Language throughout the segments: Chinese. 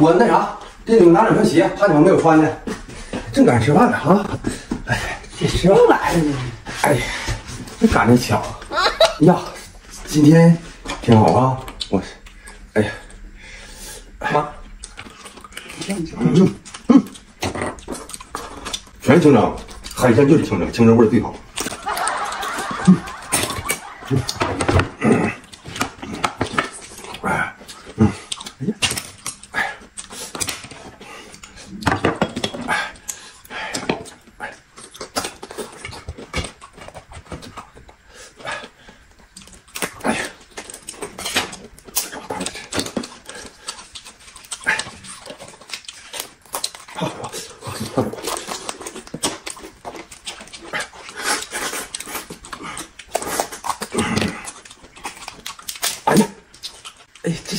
我那啥，给你们拿两双鞋，怕你们没有穿的。正赶上吃饭呢啊！哎，吃饭来了呢。哎呀，这赶着巧。呀，今天挺好啊。我，哎呀，妈，全是清蒸，海鲜就是清蒸，清蒸味儿最好。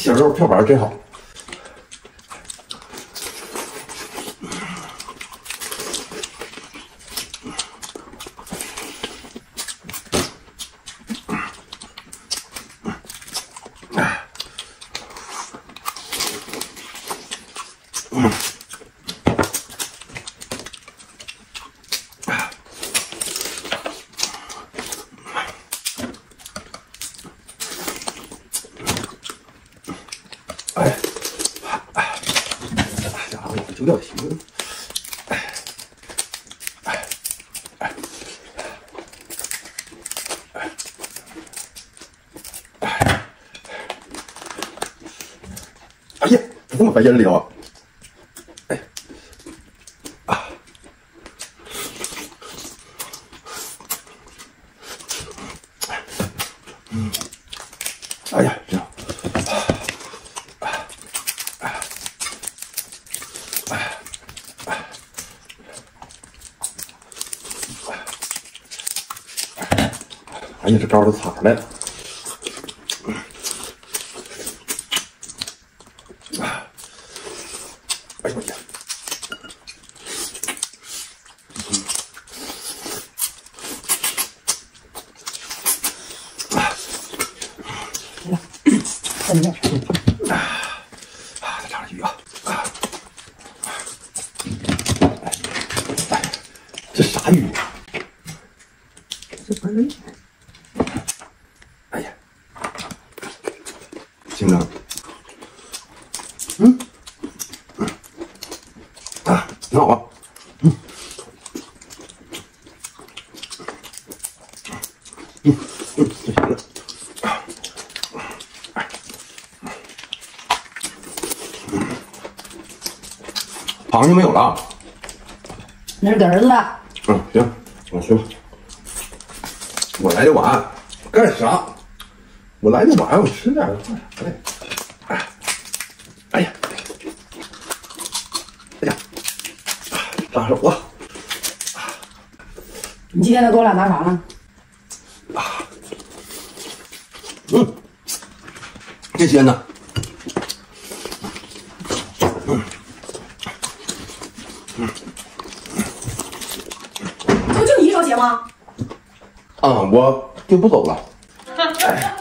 小肉票丸真好，有点行，哎呀，这么白烟聊啊！哎，啊，哎呀，这样。 哎呀，这膏都擦出来了。 挺好啊，嗯，嗯嗯，就行了。螃蟹没有了啊，那是给儿子了。嗯，行，我去吧。我来的晚，干啥？我来的晚，我吃点干啥嘞？ 我，你今天都给我俩拿啥了？啊，嗯，这些呢？嗯，不就你一双鞋吗？啊，我就不走了。哎